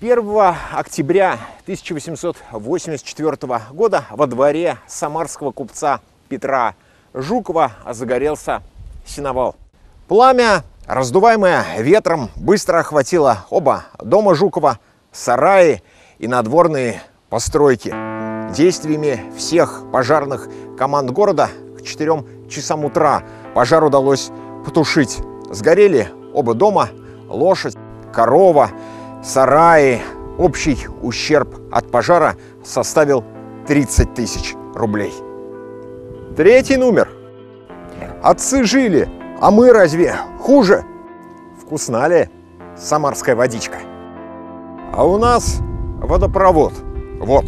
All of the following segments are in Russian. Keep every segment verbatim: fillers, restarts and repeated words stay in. первого октября тысяча восемьсот восемьдесят четвёртого года во дворе самарского купца Петра Жукова загорелся сеновал. Пламя, раздуваемое ветром, быстро охватило оба дома Жукова, сараи и надворные постройки. Действиями всех пожарных команд города к четырём часам утра пожар удалось потушить. Сгорели оба дома, лошадь, корова, сараи. Общий ущерб от пожара составил тридцать тысяч рублей. Третий номер. Отцы жили, а мы разве хуже? Вкусна ли самарская водичка? А у нас водопровод. Вот.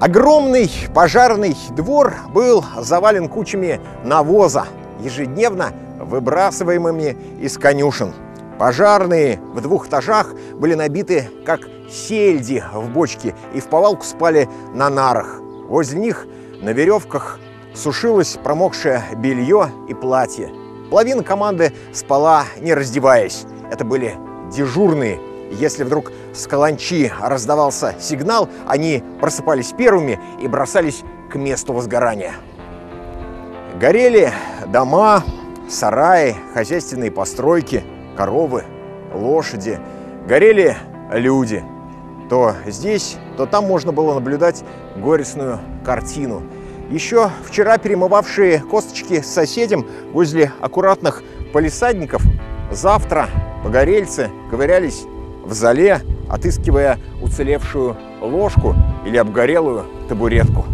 Огромный пожарный двор был завален кучами навоза, ежедневно выбрасываемыми из конюшен. Пожарные в двух этажах были набиты, как сельди в бочке, и вповалку спали на нарах. Возле них на веревках сушилось промокшее белье и платье. Половина команды спала, не раздеваясь. Это были дежурные. Если вдруг с каланчи раздавался сигнал, они просыпались первыми и бросались к месту возгорания. Горели дома, сараи, хозяйственные постройки, коровы, лошади, горели люди. То здесь, то там можно было наблюдать горестную картину. Еще вчера перемывавшие косточки с соседям возле аккуратных палисадников, завтра погорельцы ковырялись в зале, отыскивая уцелевшую ложку или обгорелую табуретку.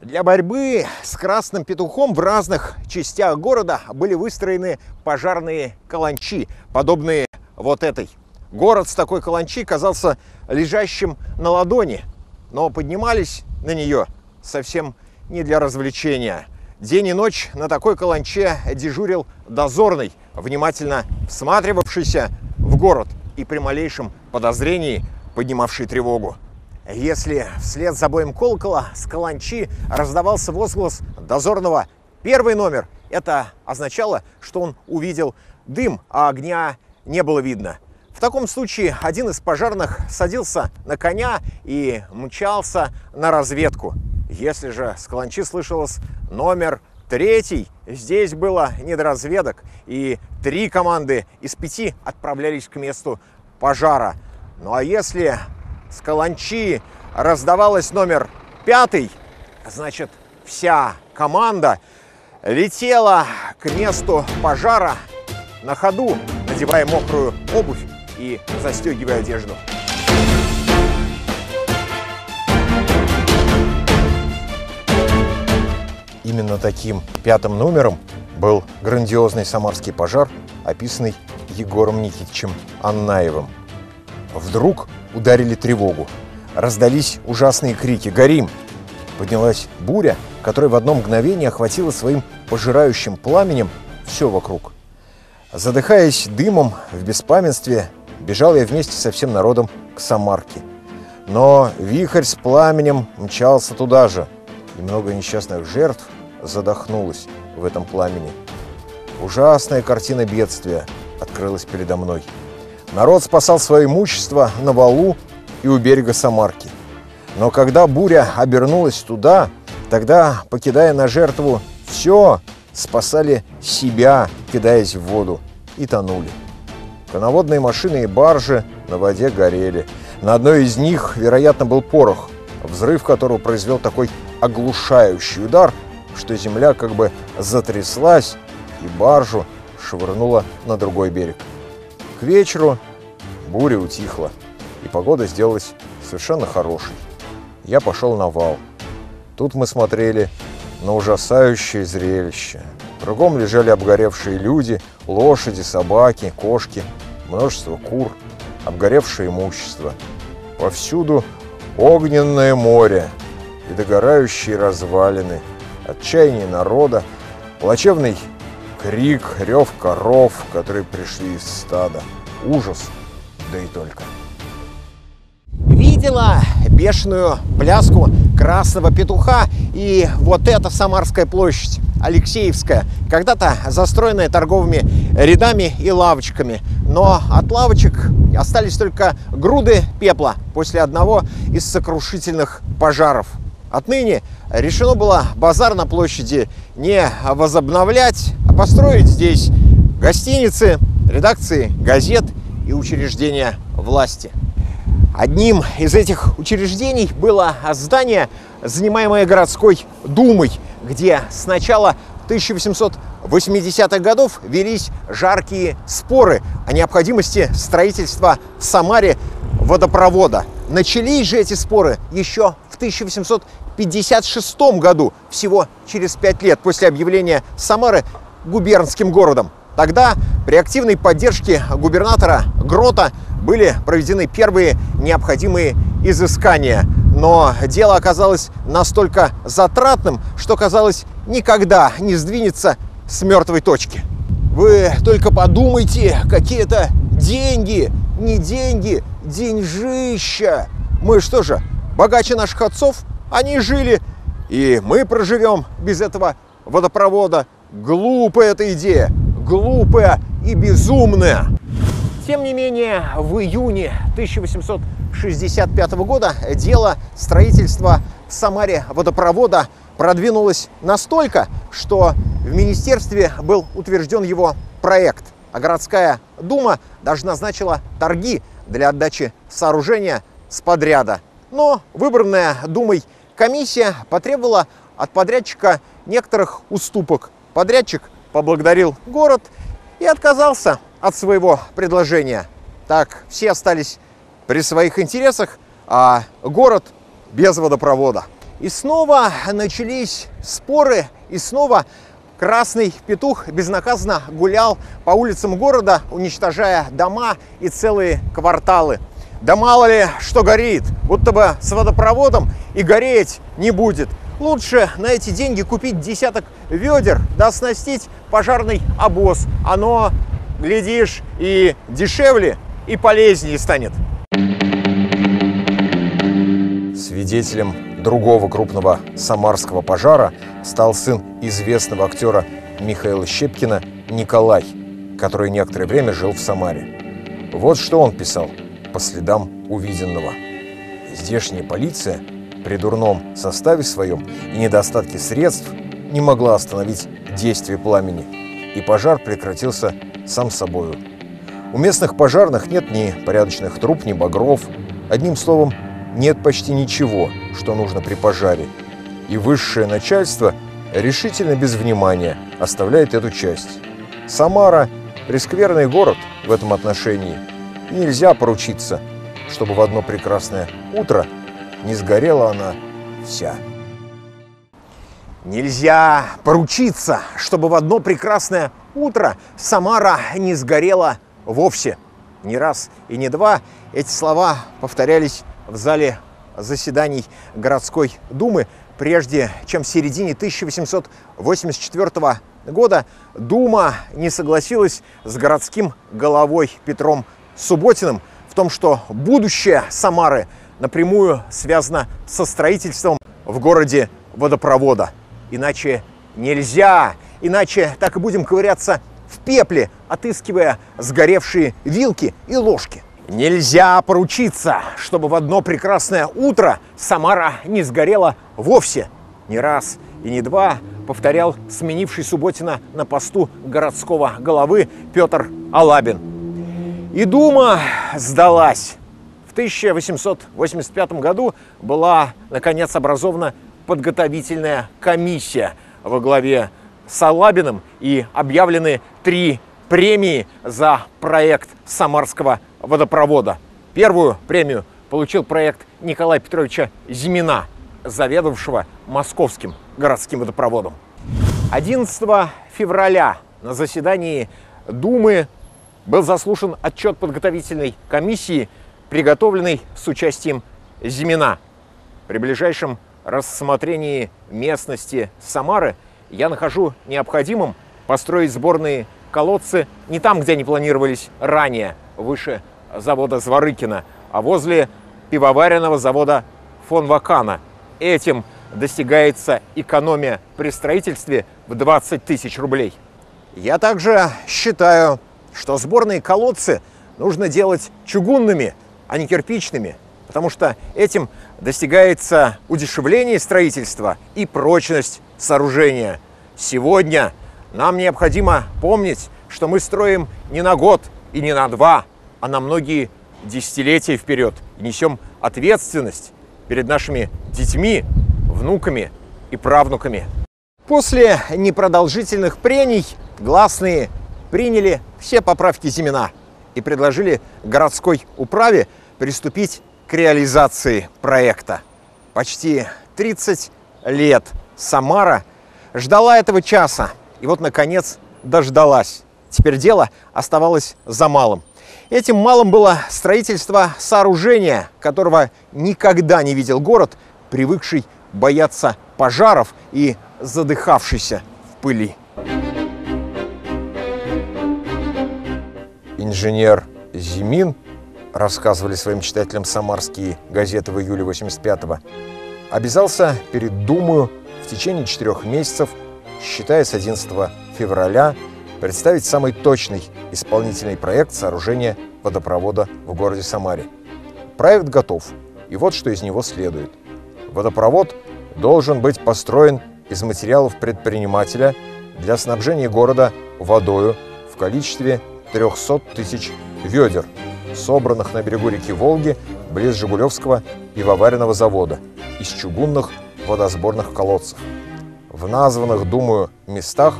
Для борьбы с красным петухом в разных частях города были выстроены пожарные каланчи, подобные вот этой. Город с такой каланчи казался лежащим на ладони, но поднимались на нее совсем не для развлечения. День и ночь на такой каланче дежурил дозорный, внимательно всматривавшийся в город и при малейшем подозрении поднимавший тревогу. Если вслед за боем колокола с каланчи раздавался возглас дозорного «Первый номер», это означало, что он увидел дым, а огня не было видно. В таком случае один из пожарных садился на коня и мчался на разведку. Если же с каланчи слышалось номер третий, здесь было не до разведок, и три команды из пяти отправлялись к месту пожара. Ну а если с каланчи раздавалось номер пятый, значит, вся команда летела к месту пожара на ходу, надевая мокрую обувь и застегивая одежду. Именно таким пятым номером был грандиозный самарский пожар, описанный Егором Никитичем Аннаевым. Вдруг ударили тревогу. Раздались ужасные крики «Горим!». Поднялась буря, которая в одно мгновение охватила своим пожирающим пламенем все вокруг. Задыхаясь дымом в беспамятстве, бежал я вместе со всем народом к Самарке. Но вихрь с пламенем мчался туда же, и много несчастных жертв задохнулось в этом пламени. Ужасная картина бедствия открылась передо мной. Народ спасал свое имущество на валу и у берега Самарки. Но когда буря обернулась туда, тогда, покидая на жертву все, спасали себя, кидаясь в воду, и тонули. Коноводные машины и баржи на воде горели. На одной из них, вероятно, был порох, взрыв которого произвел такой оглушающий удар, что земля как бы затряслась и баржу швырнула на другой берег. К вечеру буря утихла, и погода сделалась совершенно хорошей. Я пошел на вал. Тут мы смотрели на ужасающее зрелище. Кругом лежали обгоревшие люди, лошади, собаки, кошки, множество кур, обгоревшее имущество. Повсюду огненное море и догорающие развалины, отчаяние народа, плачевный крик, рев коров, которые пришли из стада. Ужас, да и только. Видела бешеную пляску красного петуха и вот эта Самарская площадь, Алексеевская, когда-то застроенная торговыми рядами и лавочками. Но от лавочек остались только груды пепла после одного из сокрушительных пожаров. Отныне решено было базар на площади не возобновлять, а построить здесь гостиницы, редакции газет и учреждения власти. Одним из этих учреждений было здание, занимаемое городской думой, где с начала тысяча восемьсот восьмидесятых годов велись жаркие споры о необходимости строительства в Самаре водопровода. Начались же эти споры еще в тысяча восемьсот пятьдесят шестом году, всего через пять лет после объявления Самары губернским городом. Тогда при активной поддержке губернатора Грота были проведены первые необходимые изыскания. Но дело оказалось настолько затратным, что, казалось, никогда не сдвинется с мертвой точки. Вы только подумайте, какие-то деньги, не деньги, деньжища. Мы что же, богаче наших отцов? Они жили, и мы проживем без этого водопровода. Глупая эта идея, глупая и безумная. Тем не менее, в июне тысяча восемьсот шестьдесят пятого года дело строительства в Самаре водопровода продвинулось настолько, что в министерстве был утвержден его проект, а городская дума даже назначила торги для отдачи сооружения с подряда. Но выбранная думой комиссия потребовала от подрядчика некоторых уступок. Подрядчик поблагодарил город и отказался от своего предложения. Так все остались при своих интересах, а город без водопровода. И снова начались споры, и снова красный петух безнаказанно гулял по улицам города, уничтожая дома и целые кварталы. Да мало ли, что горит, будто бы с водопроводом и гореть не будет. Лучше на эти деньги купить десяток ведер, да оснастить пожарный обоз. Оно, глядишь, и дешевле, и полезнее станет. Свидетелем другого крупного самарского пожара стал сын известного актера Михаила Щепкина Николай, который некоторое время жил в Самаре. Вот что он писал по следам увиденного. Здешняя полиция при дурном составе своем и недостатке средств не могла остановить действие пламени, и пожар прекратился сам собою. У местных пожарных нет ни порядочных труб, ни багров. Одним словом, нет почти ничего, что нужно при пожаре, и высшее начальство решительно без внимания оставляет эту часть. Самара – прескверный город в этом отношении, и нельзя поручиться, чтобы в одно прекрасное утро не сгорела она вся. Нельзя поручиться, чтобы в одно прекрасное утро Самара не сгорела вовсе. Не раз и не два эти слова повторялись в зале заседаний городской думы, прежде чем в середине тысяча восемьсот восемьдесят четвёртого года дума не согласилась с городским головой Петром Субботиным в том, что будущее Самары напрямую связано со строительством в городе водопровода. Иначе нельзя, иначе так и будем ковыряться в пепле, отыскивая сгоревшие вилки и ложки. Нельзя поручиться, чтобы в одно прекрасное утро Самара не сгорела вовсе. Не раз и не два повторял сменивший Субботина на посту городского головы Петр Алабин. И дума сдалась. В тысяча восемьсот восемьдесят пятом году была, наконец, образована подготовительная комиссия во главе с Алабиным и объявлены три премии за проект Самарского водопровода. Первую премию получил проект Николая Петровича Зимина, заведовавшего московским городским водопроводом. одиннадцатого февраля на заседании Думы был заслушан отчет подготовительной комиссии, приготовленный с участием Зимина. При ближайшем рассмотрении местности Самары я нахожу необходимым построить сборные колодцы не там, где они планировались ранее, выше завода Зворыкина, а возле пивоваренного завода Фон Вакана. Этим достигается экономия при строительстве в двадцать тысяч рублей. Я также считаю, что сборные колодцы нужно делать чугунными, а не кирпичными, потому что этим достигается удешевление строительства и прочность сооружения. Сегодня нам необходимо помнить, что мы строим не на год и не на два, а на многие десятилетия вперед. И несем ответственность перед нашими детьми, внуками и правнуками. После непродолжительных прений гласные приняли все поправки Зимина и предложили городской управе приступить к реализации проекта. Почти тридцать лет Самара ждала этого часа, и вот, наконец, дождалась. Теперь дело оставалось за малым. Этим малым было строительство сооружения, которого никогда не видел город, привыкший бояться пожаров и задыхавшийся в пыли. Инженер Зимин, рассказывали своим читателям самарские газеты в июле восемьдесят пятого, обязался перед Думою в течение четырех месяцев, считая с одиннадцатого февраля, представить самый точный исполнительный проект сооружения водопровода в городе Самаре. Проект готов, и вот что из него следует. Водопровод должен быть построен из материалов предпринимателя для снабжения города водою в количестве трёхсот тысяч ведер, собранных на берегу реки Волги близ Жигулевского пивоваренного завода из чугунных водосборных колодцев. В названных, думаю, местах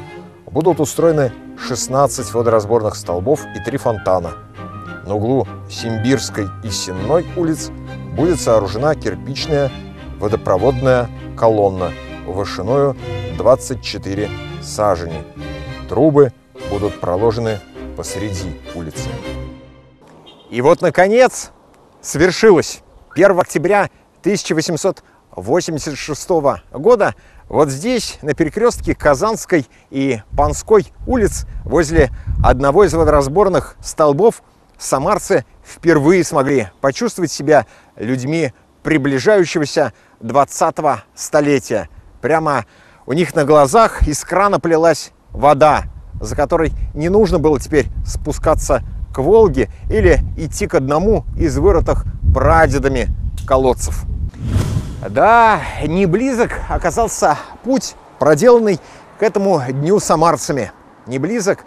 будут устроены шестнадцать водоразборных столбов и три фонтана. На углу Симбирской и Сенной улиц будет сооружена кирпичная водопроводная колонна вышиною двадцать четыре сажени. Трубы будут проложены посреди улицы. И вот, наконец, свершилось. первого октября тысяча восемьсот восемьдесят шестого года вот здесь, на перекрестке Казанской и Панской улиц, возле одного из водоразборных столбов, самарцы впервые смогли почувствовать себя людьми приближающегося двадцатого столетия. Прямо у них на глазах из крана полилась вода, за которой не нужно было теперь спускаться к Волге или идти к одному из вырытых прадедами колодцев. Да, не близок оказался путь, проделанный к этому дню самарцами. Не близок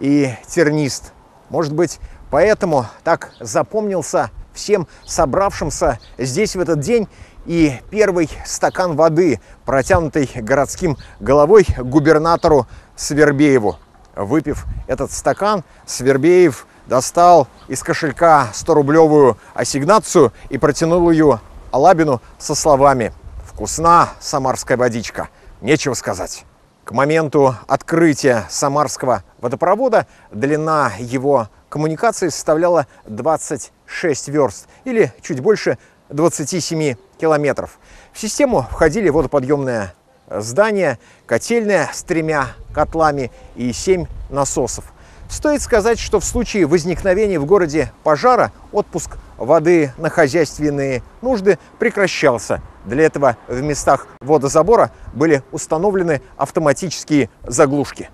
и тернист. Может быть, поэтому так запомнился всем собравшимся здесь в этот день и первый стакан воды, протянутый городским головой губернатору Свербееву. Выпив этот стакан, Свербеев достал из кошелька сторублевую ассигнацию и протянул ее Алабину со словами: «Вкусна самарская водичка, нечего сказать». К моменту открытия самарского водопровода длина его коммуникации составляла двадцать шесть верст или чуть больше двадцати семи километров. В систему входили водоподъемное здание, котельная с тремя котлами и семь насосов. Стоит сказать, что в случае возникновения в городе пожара отпуск воды на хозяйственные нужды прекращался. Для этого в местах водозабора были установлены автоматические заглушки.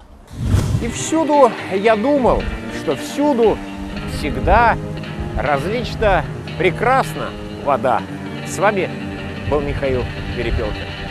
И всюду я думал, что всюду всегда различно прекрасна вода. С вами был Михаил Перепелкин.